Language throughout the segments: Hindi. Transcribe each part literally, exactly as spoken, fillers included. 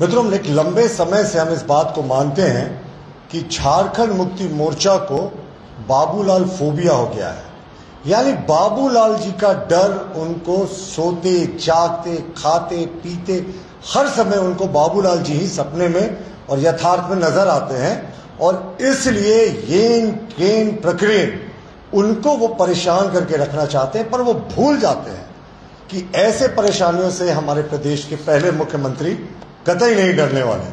मित्रों, हम एक लंबे समय से हम इस बात को मानते हैं कि झारखंड मुक्ति मोर्चा को बाबूलाल फोबिया हो गया है, यानी बाबूलाल जी का डर उनको सोते जागते खाते पीते हर समय उनको बाबूलाल जी ही सपने में और यथार्थ में नजर आते हैं और इसलिए येन केन प्रक्रेन उनको वो परेशान करके रखना चाहते हैं। पर वो भूल जाते हैं कि ऐसे परेशानियों से हमारे प्रदेश के पहले मुख्यमंत्री कतई नहीं डरने वाले।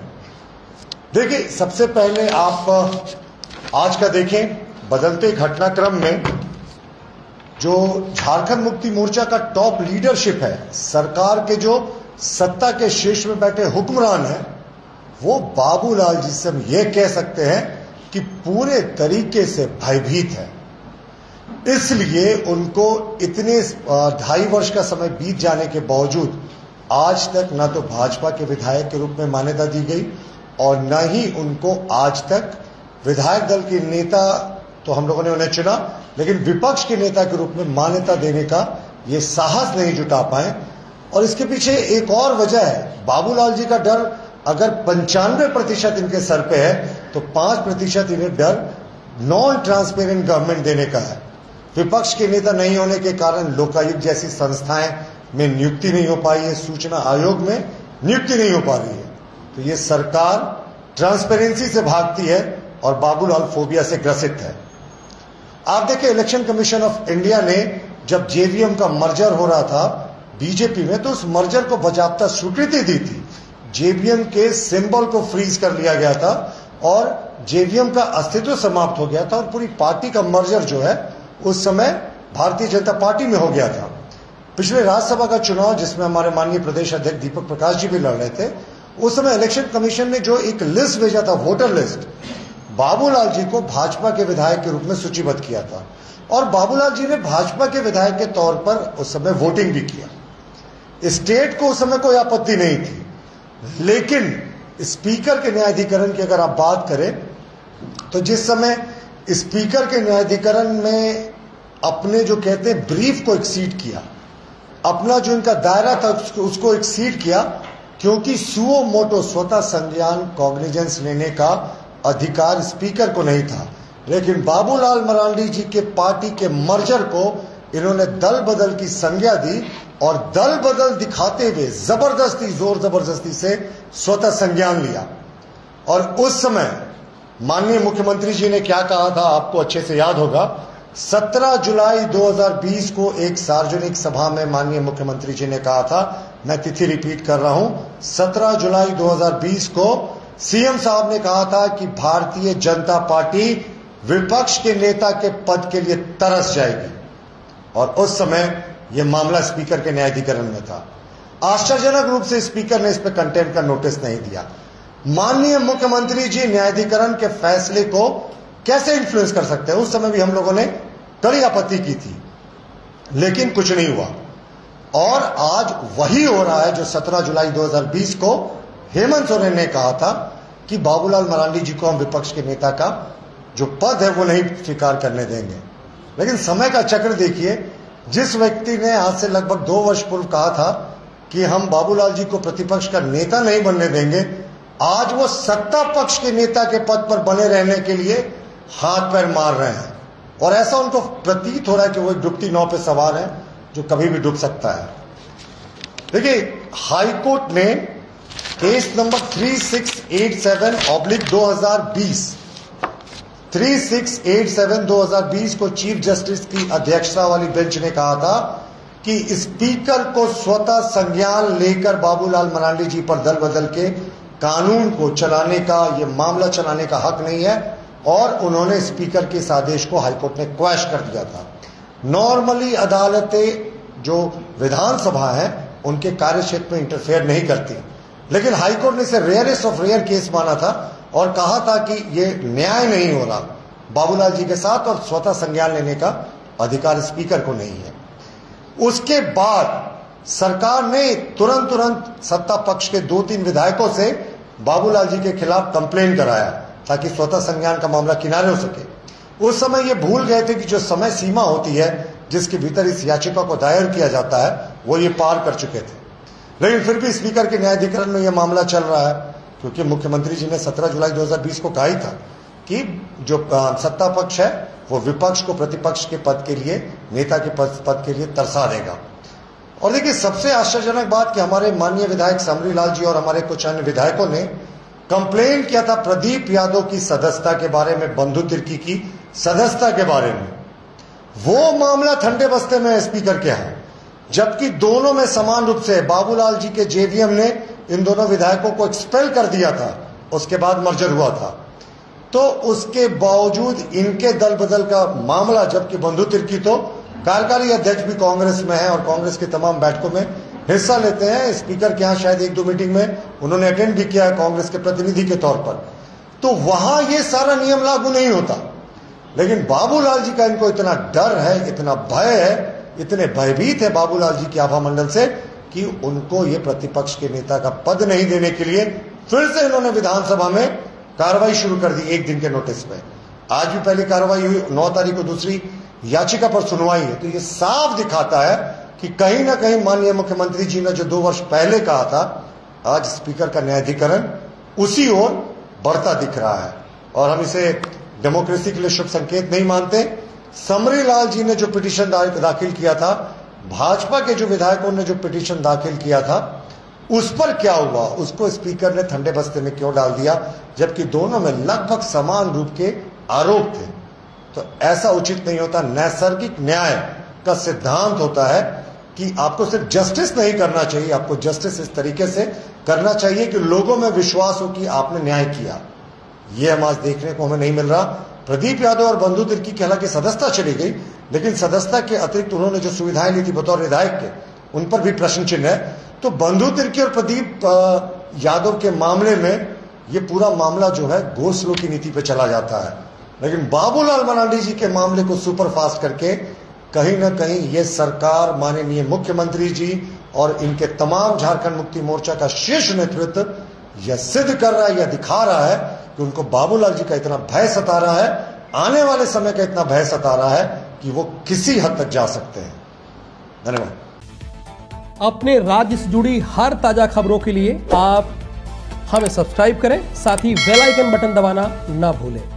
देखिए, सबसे पहले आप आज का देखें, बदलते घटनाक्रम में जो झारखंड मुक्ति मोर्चा का टॉप लीडरशिप है, सरकार के जो सत्ता के शीर्ष में बैठे हुक्मरान हैं, वो बाबूलाल जी से हम ये कह सकते हैं कि पूरे तरीके से भयभीत है। इसलिए उनको इतने ढाई वर्ष का समय बीत जाने के बावजूद आज तक ना तो भाजपा के विधायक के रूप में मान्यता दी गई और न ही उनको आज तक विधायक दल के नेता, तो हम लोगों ने उन्हें चुना, लेकिन विपक्ष के नेता के रूप में मान्यता देने का ये साहस नहीं जुटा पाए। और इसके पीछे एक और वजह है, बाबूलाल जी का डर अगर पंचानवे प्रतिशत इनके सर पे है तो पांच प्रतिशत इन्हें डर नॉन ट्रांसपेरेंट गवर्नमेंट देने का है। विपक्ष के नेता नहीं होने के कारण लोकायुक्त जैसी संस्थाएं में नियुक्ति नहीं हो पाई है, सूचना आयोग में नियुक्ति नहीं हो पा रही है। तो ये सरकार ट्रांसपेरेंसी से भागती है और बाबूलाल फोबिया से ग्रसित है। आप देखें, इलेक्शन कमीशन ऑफ इंडिया ने जब जेवीएम का मर्जर हो रहा था बीजेपी में, तो उस मर्जर को बजाबता स्वीकृति दी थी। जेवीएम के सिंबल को फ्रीज कर लिया गया था और जेवीएम का अस्तित्व समाप्त हो गया था और पूरी पार्टी का मर्जर जो है उस समय भारतीय जनता पार्टी में हो गया था। पिछले राज्यसभा का चुनाव जिसमें हमारे माननीय प्रदेश अध्यक्ष दीपक प्रकाश जी भी लड़ रहे थे, उस समय इलेक्शन कमीशन ने जो एक लिस्ट भेजा था, वोटर लिस्ट, बाबूलाल जी को भाजपा के विधायक के रूप में सूचीबद्ध किया था और बाबूलाल जी ने भाजपा के विधायक के तौर पर उस समय वोटिंग भी किया। स्टेट को उस समय कोई आपत्ति नहीं थी, लेकिन स्पीकर के न्यायाधिकरण की अगर आप बात करें तो जिस समय स्पीकर के न्यायाधिकरण में अपने जो कहते हैं ब्रीफ को एक्सीड किया, अपना जो इनका दायरा था उसको एक्सीड किया, क्योंकि सुओ मोटो स्वतः संज्ञान कॉग्निजेंस लेने का अधिकार स्पीकर को नहीं था। लेकिन बाबूलाल मरांडी जी के पार्टी के मर्जर को इन्होंने दल बदल की संज्ञा दी और दल बदल दिखाते हुए जबरदस्ती जोर जबरदस्ती से स्वतः संज्ञान लिया। और उस समय माननीय मुख्यमंत्री जी ने क्या कहा था, आपको अच्छे से याद होगा। सत्रह जुलाई दो हज़ार बीस को एक सार्वजनिक सभा में माननीय मुख्यमंत्री जी ने कहा था, मैं तिथि रिपीट कर रहा हूं, सत्रह जुलाई दो हज़ार बीस को सीएम साहब ने कहा था कि भारतीय जनता पार्टी विपक्ष के नेता के पद के लिए तरस जाएगी। और उस समय यह मामला स्पीकर के न्यायाधिकरण में था। आश्चर्यजनक रूप से स्पीकर ने इस पर कंटेम्प्ट का नोटिस नहीं दिया। माननीय मुख्यमंत्री जी न्यायाधिकरण के फैसले को कैसे इन्फ्लुएंस कर सकते हैं? उस समय भी हम लोगों ने कड़ी आपत्ति की थी, लेकिन कुछ नहीं हुआ। और आज वही हो रहा है जो सत्रह जुलाई दो हज़ार बीस को हेमंत सोरेन ने कहा था कि बाबूलाल मरांडी जी को हम विपक्ष के नेता का जो पद है वो नहीं स्वीकार करने देंगे। लेकिन समय का चक्र देखिए, जिस व्यक्ति ने आज से लगभग दो वर्ष पूर्व कहा था कि हम बाबूलाल जी को प्रतिपक्ष का नेता नहीं बनने देंगे, आज वो सत्ता पक्ष के नेता के पद पर बने रहने के लिए हाथ पैर मार रहे हैं। और ऐसा उनको प्रतीत हो रहा है कि वो डूबती नाव पर सवार है जो कभी भी डूब सकता है। देखिए, हाईकोर्ट ने case number three six eight seven oblique दो हज़ार बीस थ्री सिक्स एट सेवन दो हज़ार बीस को चीफ जस्टिस की अध्यक्षता वाली बेंच ने कहा था कि स्पीकर को स्वतः संज्ञान लेकर बाबूलाल मरांडी जी पर दल बदल के कानून को चलाने का, ये मामला चलाने का हक नहीं है। और उन्होंने स्पीकर के इस आदेश को हाईकोर्ट ने क्वैश कर दिया था। नॉर्मली अदालतें जो विधानसभा हैं उनके कार्य क्षेत्र में इंटरफेयर नहीं करती, लेकिन हाईकोर्ट ने इसे रेयरेस्ट ऑफ रेयर केस माना था और कहा था कि ये न्याय नहीं हो रहा बाबूलाल जी के साथ और स्वतः संज्ञान लेने का अधिकार स्पीकर को नहीं है। उसके बाद सरकार ने तुरंत तुरंत सत्ता पक्ष के दो तीन विधायकों से बाबूलाल जी के खिलाफ कंप्लेन कराया ताकि स्वतः संज्ञान का मामला किनारे हो सके। उस समय ये भूल गए थे कि जो समय सीमा होती है जिसके भीतर इस याचिका को दायर किया जाता है वो ये पार कर चुके थे। लेकिन फिर भी स्पीकर के न्यायाधिकरण में यह मामला चल रहा है, क्योंकि मुख्यमंत्री जी ने सत्रह जुलाई दो हज़ार बीस को कहा ही था कि जो सत्ता पक्ष है वो विपक्ष को प्रतिपक्ष के पद के लिए, नेता के पद पद के लिए तरसा देगा। और देखिए सबसे आश्चर्यजनक बात कि हमारे माननीय विधायक समरी लाल जी और हमारे कुछ अन्य विधायकों ने कंप्लेन किया था प्रदीप यादव की सदस्यता के बारे में, बंधु तिरकी की सदस्यता के बारे में। वो मामला ठंडे बस्ते में स्पीकर के है, जबकि दोनों में समान रूप से बाबूलाल जी के जेवीएम ने इन दोनों विधायकों को एक्सपेल कर दिया था, उसके बाद मर्जर हुआ था। तो उसके बावजूद इनके दल बदल का मामला, जबकि बंधु तिर्की तो कार्यकारी अध्यक्ष भी कांग्रेस में है और कांग्रेस की तमाम बैठकों में हिस्सा लेते हैं, स्पीकर के यहाँ शायद एक दो मीटिंग में उन्होंने अटेंड भी किया है कांग्रेस के प्रतिनिधि के तौर पर, तो वहां ये सारा नियम लागू नहीं होता। लेकिन बाबूलाल जी का इनको इतना डर है, इतना भय है, इतने भयभीत है बाबूलाल जी के आभा मंडल से कि उनको ये प्रतिपक्ष के नेता का पद नहीं देने के लिए फिर से इन्होंने विधानसभा में कार्रवाई शुरू कर दी एक दिन के नोटिस में। आज भी पहली कार्रवाई हुई, नौ तारीख को दूसरी याचिका पर सुनवाई है। तो ये साफ दिखाता है कि कहीं ना कहीं माननीय मुख्यमंत्री जी ने जो दो वर्ष पहले कहा था, आज स्पीकर का न्यायाधिकरण उसी ओर बढ़ता दिख रहा है और हम इसे डेमोक्रेसी के लिए शुभ संकेत नहीं मानते। समरी लाल जी ने जो पिटीशन दाखिल किया था, भाजपा के जो विधायकों ने जो पिटीशन दाखिल किया था, उस पर क्या हुआ, उसको स्पीकर ने ठंडे बस्ते में क्यों डाल दिया, जबकि दोनों में लगभग समान रूप के आरोप थे। तो ऐसा उचित नहीं होता। नैसर्गिक न्याय का सिद्धांत होता है कि आपको सिर्फ जस्टिस नहीं करना चाहिए, आपको जस्टिस इस तरीके से करना चाहिए कि लोगों में विश्वास हो कि आपने न्याय किया। ये हम आज देखने को हमें नहीं मिल रहा। प्रदीप यादव और बंधु तिर्की की हालांकि सदस्यता चली गई, लेकिन सदस्यता के अतिरिक्त उन्होंने जो सुविधाएं ली थी बतौर विधायक के, उन पर भी प्रश्न चिन्ह है। तो बंधु तिर्की और प्रदीप यादव के मामले में ये पूरा मामला जो है घोसलों की नीति पे चला जाता है, लेकिन बाबूलाल मरांडी जी के मामले को सुपरफास्ट करके कहीं ना कहीं ये सरकार, माननीय मुख्यमंत्री जी और इनके तमाम झारखंड मुक्ति मोर्चा का शीर्ष नेतृत्व यह सिद्ध कर रहा है, यह दिखा रहा है कि उनको बाबूलाल जी का इतना भय सता रहा है, आने वाले समय का इतना भय सता रहा है कि वो किसी हद तक जा सकते हैं। धन्यवाद। अपने राज्य से जुड़ी हर ताजा खबरों के लिए आप हमें सब्सक्राइब करें, साथ ही बेल आइकन बटन दबाना ना भूलें।